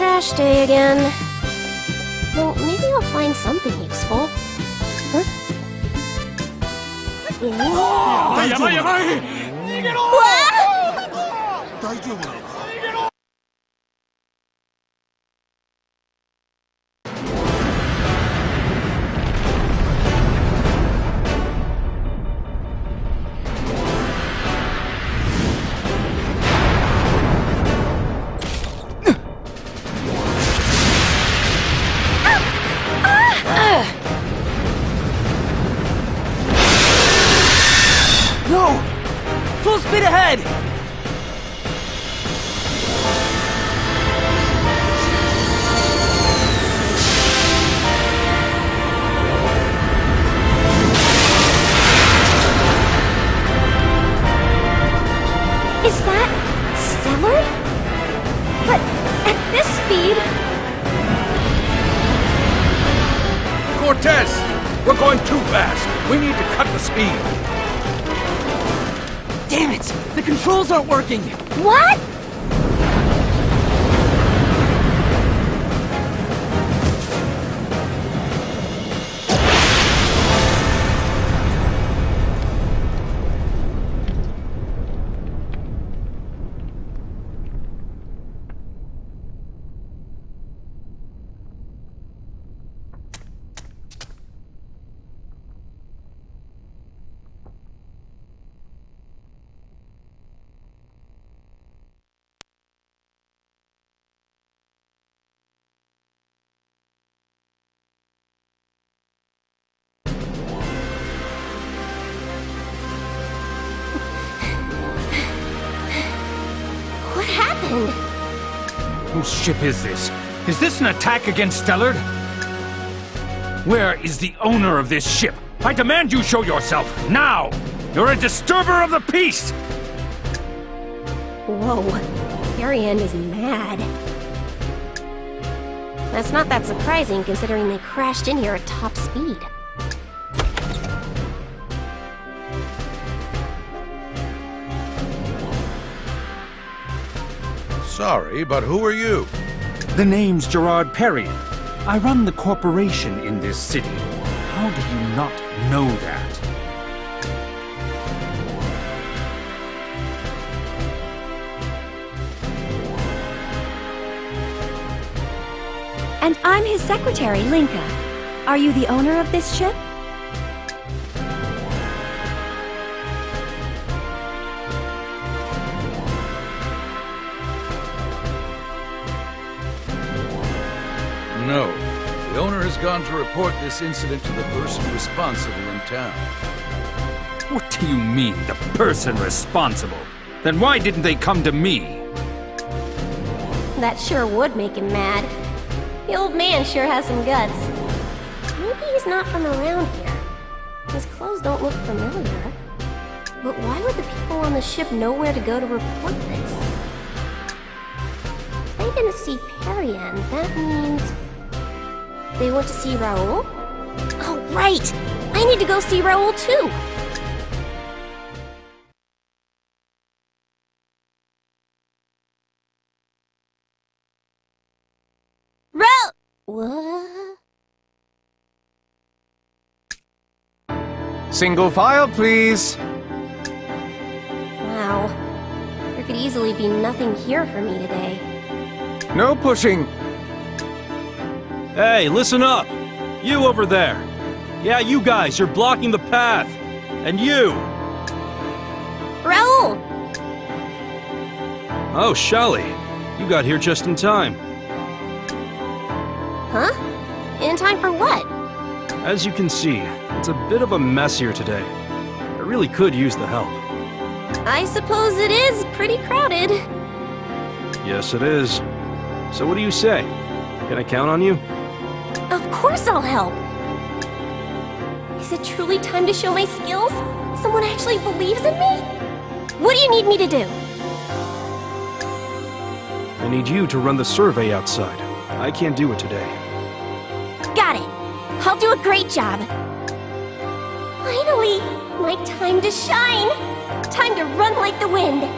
trash day again. Well, maybe I'll find something useful. Huh? What? Aren't working. What? Whose ship is this? Is this an attack against Stellard? Where is the owner of this ship? I demand you show yourself, now! You're a disturber of the peace! Whoa, Perian is mad. That's not that surprising considering they crashed in here at top speed. Sorry, but who are you? The name's Gerard Perry. I run the corporation in this city. How do you not know that? And I'm his secretary, Linka. Are you the owner of this ship? No. The owner has gone to report this incident to the person responsible in town. What do you mean, the person responsible? Then why didn't they come to me? That sure would make him mad. The old man sure has some guts. Maybe he's not from around here. His clothes don't look familiar. But why would the people on the ship know where to go to report this? If they're gonna see Perian, that means... they want to see Raoul? Oh, right! I need to go see Raoul, too! Raoul! What? Single file, please! Wow. There could easily be nothing here for me today. No pushing! Hey, listen up! You over there! Yeah, you guys, you're blocking the path! And you! Raoul! Oh, Shelly. You got here just in time. Huh? In time for what? As you can see, it's a bit of a mess here today. I really could use the help. I suppose it is pretty crowded. Yes, it is. So what do you say? Can I count on you? Of course I'll help! Is it truly time to show my skills? Someone actually believes in me? What do you need me to do? I need you to run the survey outside. I can't do it today. Got it! I'll do a great job! Finally! My time to shine! Time to run like the wind!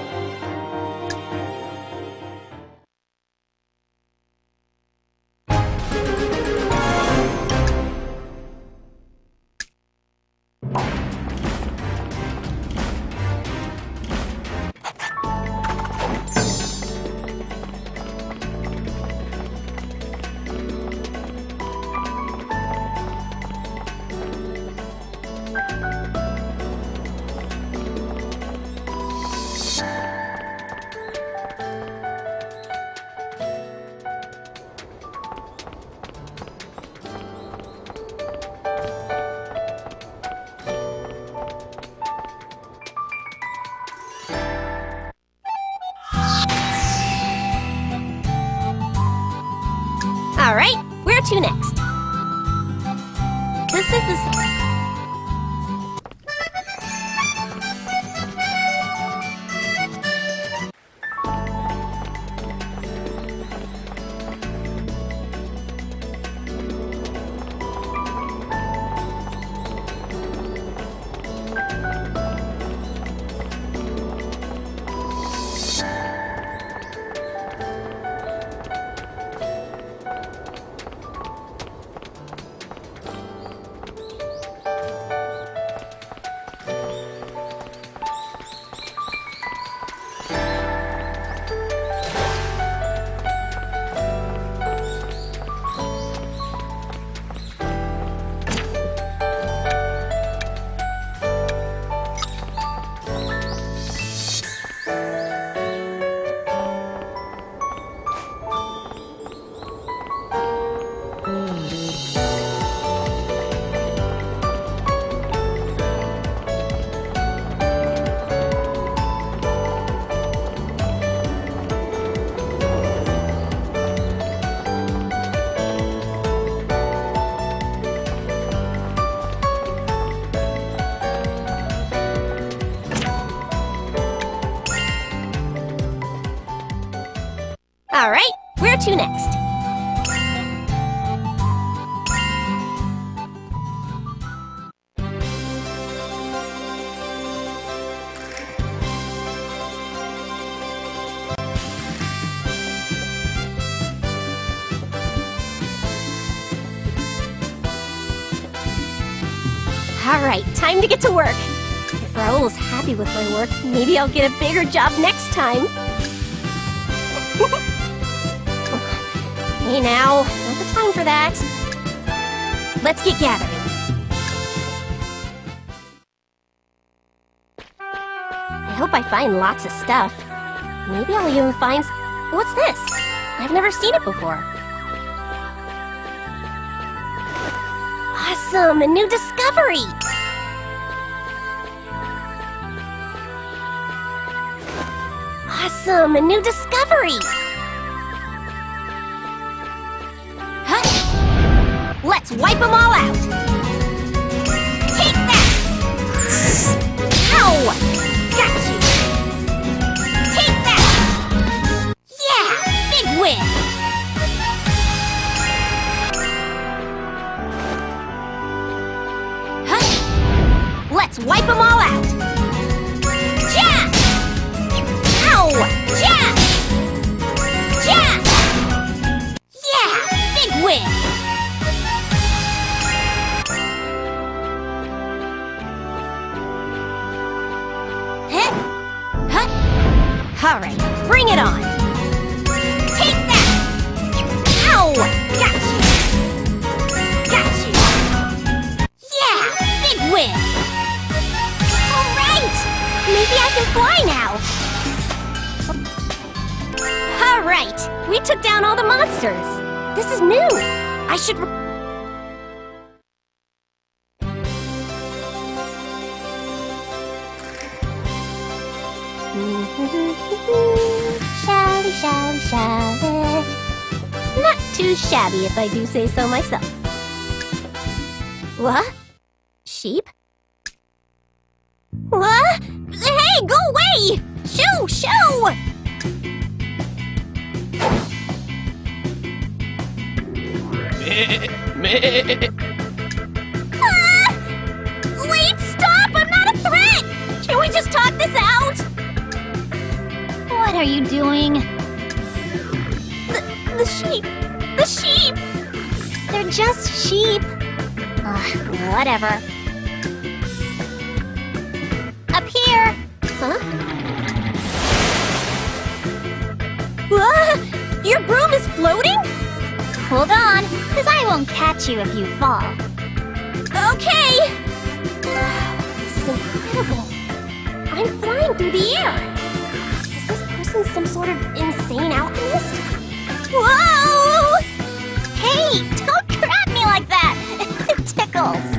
Time to get to work. If Raoul's happy with my work, maybe I'll get a bigger job next time. Hey now, not the time for that. Let's get gathering. I hope I find lots of stuff. Maybe I'll even find... What's this? I've never seen it before. Awesome, a new discovery! Awesome! A new discovery! Huh? Let's wipe them all out! Take that! Ow! Got you! Take that! Yeah! Big win! Huh? Let's wipe them all out! Yeah! Yeah! Yeah! Big win! Huh? Huh? Alright, bring it on! Take that! Ow! Got you! Got you! Yeah! Big win! Alright! Maybe I can fly now! Right, we took down all the monsters. This is new. I should. Shabby, shabby, shabby. Not too shabby, if I do say so myself. What? Sheep? What? Hey, go away! Shoo, shoo! Wait, stop! I'm not a threat! Can we just talk this out? What are you doing? The sheep! The sheep! They're just sheep! Ugh, whatever. Up here! Huh? Whoa! Your broom is floating? Hold on, because I won't catch you if you fall. Okay! insane alchemist? Whoa! Hey, don't grab me like that! It tickles.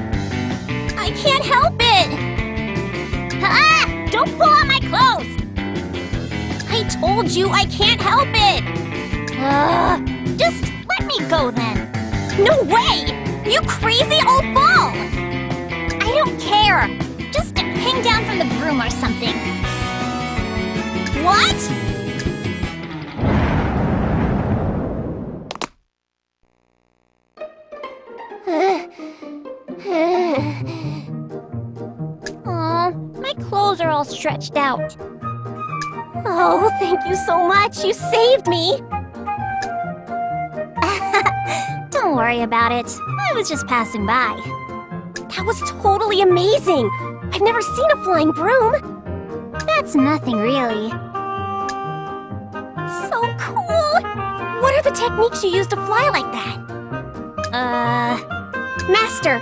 I can't help it! Ah! Don't pull on my clothes! I told you I can't help it! Just let me go then. No way! You crazy old bull! I don't care. Just hang down from the broom or something. What? Aw, my clothes are all stretched out. Oh, thank you so much. You saved me. Don't worry about it. I was just passing by. That was totally amazing. I've never seen a flying broom. That's nothing, really. So cool! What are the techniques you use to fly like that? Master,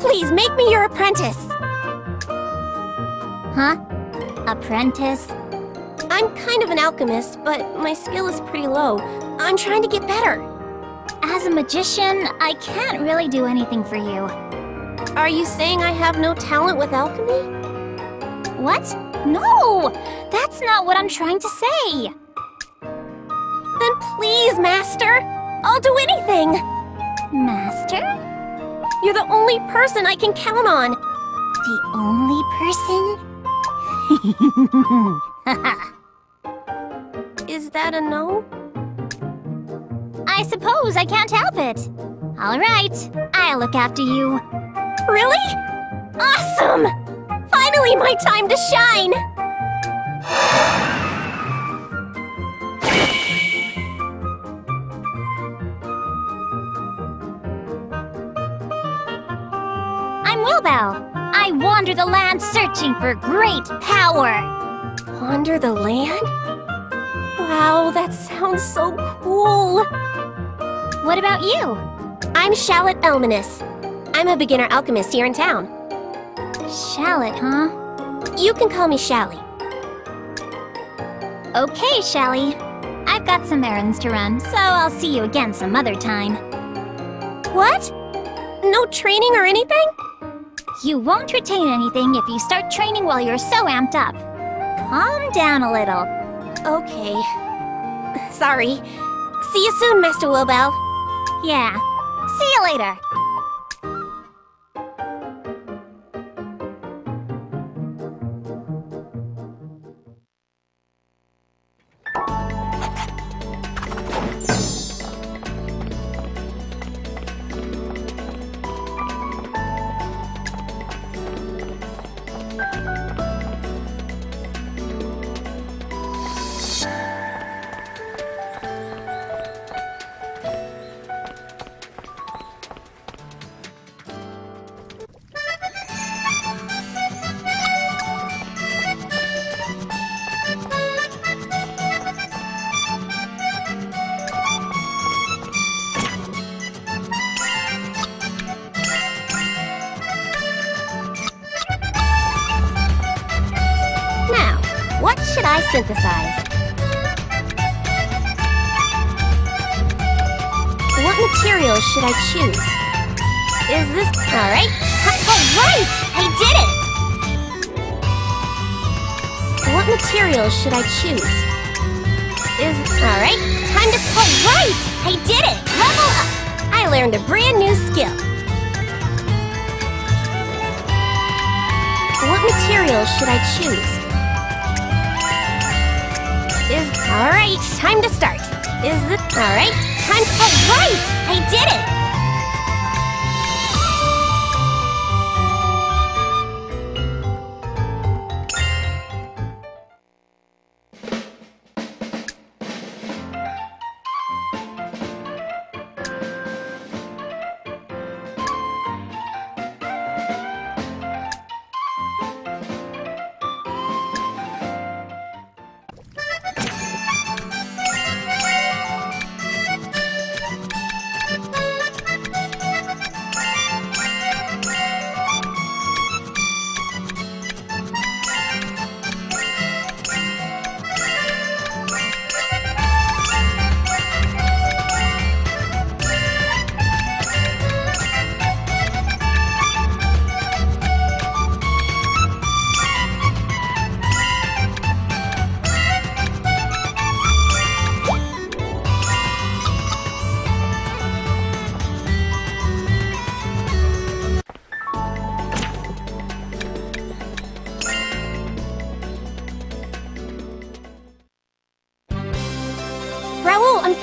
please make me your apprentice. Huh? Apprentice? I'm kind of an alchemist, but my skill is pretty low. I'm trying to get better. As a magician, I can't really do anything for you. Are you saying I have no talent with alchemy? What? No! That's not what I'm trying to say! Then please, Master! I'll do anything! Master? You're the only person I can count on! The only person? Is that a no? I suppose I can't help it. All right, I'll look after you. Really? Awesome! Finally my time to shine! I'm Wilbell. I wander the land searching for great power. Wander the land? Wow, that sounds so cool! What about you? I'm Shallotte Elmenis. I'm a beginner alchemist here in town. Shallotte, huh? You can call me Shallie. Okay, Shallie. I've got some errands to run, so I'll see you again some other time. What? No training or anything? You won't retain anything if you start training while you're so amped up. Calm down a little. Okay. Sorry. See you soon, Master Wilbell. Yeah. See you later. Synthesize. What materials should I choose? Is this... Alright! Alright! I did it! What materials should I choose? Is... Alright! Time to... Alright! I did it! Level up! I learned a brand new skill. What materials should I choose? Alright, time to start. Is this... Alright, time to... Alright, I did it!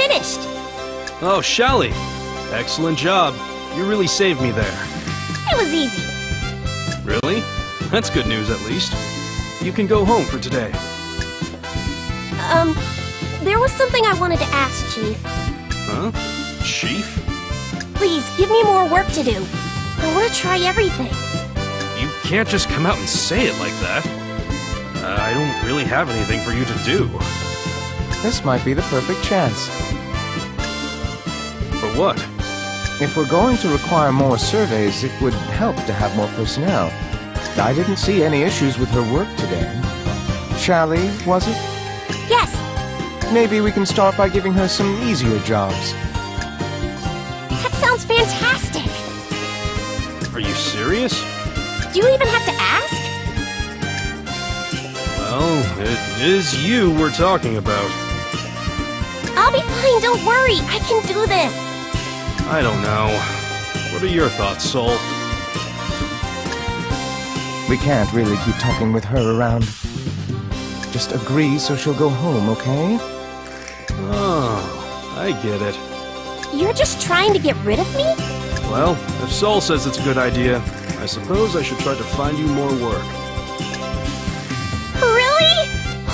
finished. Oh, Shelly. Excellent job. You really saved me there. It was easy. Really? That's good news, at least. You can go home for today. There was something I wanted to ask, Chief. Huh? Chief? Please, give me more work to do. I want to try everything. You can't just come out and say it like that. I don't really have anything for you to do. This might be the perfect chance. For what? If we're going to require more surveys, it would help to have more personnel. I didn't see any issues with her work today. Shelly, was it? Yes! Maybe we can start by giving her some easier jobs. That sounds fantastic! Are you serious? Do you even have to ask? Well, it is you we're talking about. I'll be fine, don't worry! I can do this! I don't know. What are your thoughts, Sol? We can't really keep talking with her around. Just agree so she'll go home, okay? Oh, I get it. You're just trying to get rid of me? Well, if Sol says it's a good idea, I suppose I should try to find you more work. Really?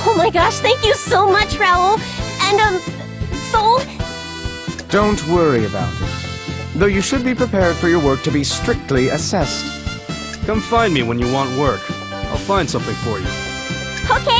Oh my gosh, thank you so much, Raoul. And, Sol? Don't worry about it. Though you should be prepared for your work to be strictly assessed. Come find me when you want work. I'll find something for you. Okay!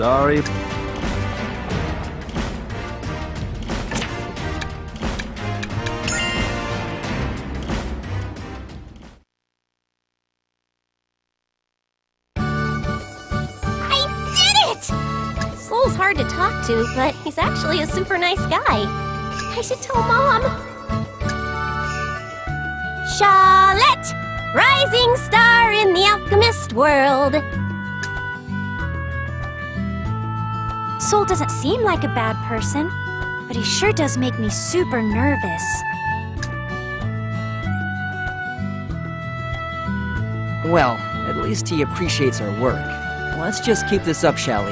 Sorry. I did it! Sol's hard to talk to, but he's actually a super nice guy. I should tell Mom. Shallotte! Rising star in the alchemist world. Sol doesn't seem like a bad person, but he sure does make me super nervous. Well, at least he appreciates our work. Let's just keep this up, shall we?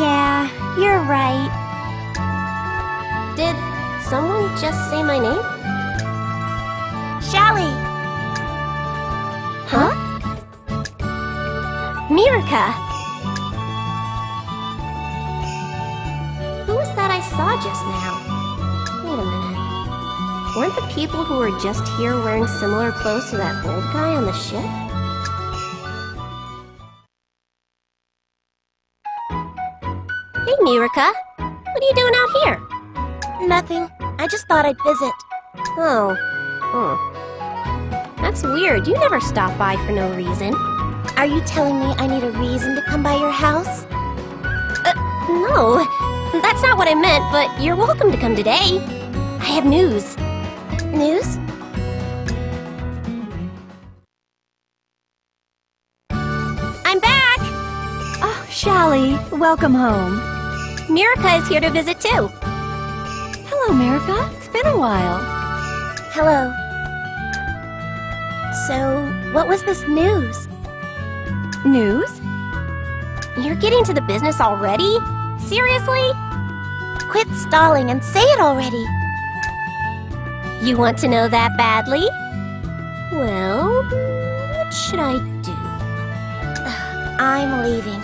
Yeah, you're right. Did someone just say my name? Shelly! Huh? Miruca! Who was that I saw just now? Wait a minute. Weren't the people who were just here wearing similar clothes to that old guy on the ship? Hey, Miruca! What are you doing out here? Nothing. I just thought I'd visit. Oh. Hmm. That's weird. You never stop by for no reason. Are you telling me I need a reason to come by your house? No. That's not what I meant, but you're welcome to come today. I have news. News? I'm back! Oh, Shelly, welcome home. Miruca is here to visit, too. Hello, Miruca. It's been a while. Hello. So, what was this news? News? You're getting to the business already? Seriously? Quit stalling and say it already! You want to know that badly? Well, what should I do? I'm leaving.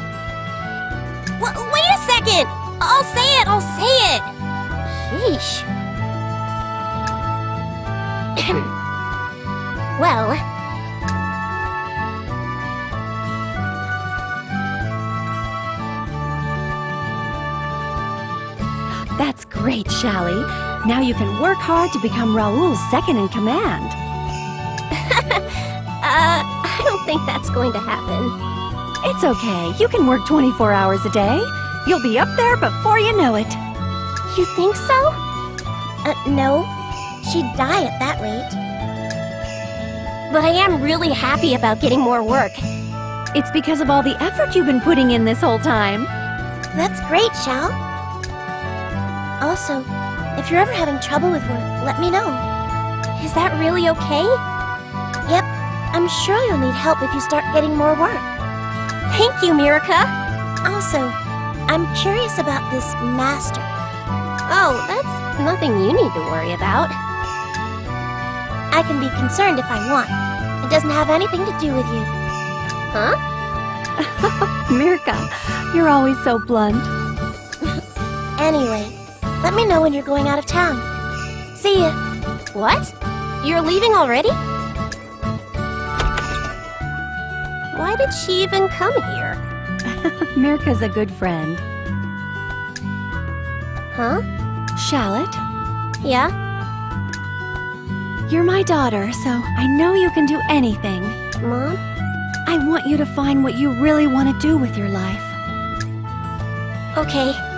Wait a second! I'll say it! Sheesh. Well... That's great, Shelly. Now you can work hard to become Raoul's second-in-command. I don't think that's going to happen. It's okay. You can work 24 hours a day. You'll be up there before you know it. You think so? No. She'd die at that rate. But I am really happy about getting more work. It's because of all the effort you've been putting in this whole time. That's great, Shal. Also, if you're ever having trouble with work, let me know. Is that really okay? Yep. I'm sure you'll need help if you start getting more work. Thank you, Miruca. Also, I'm curious about this master. Oh, that's nothing you need to worry about. I can be concerned if I want. It doesn't have anything to do with you. Huh? Miruca, you're always so blunt. Anyway, let me know when you're going out of town. See ya. What? You're leaving already? Why did she even come here? Miruca's a good friend. Huh? Shallotte? Yeah? You're my daughter, so I know you can do anything. Mom? I want you to find what you really want to do with your life. Okay.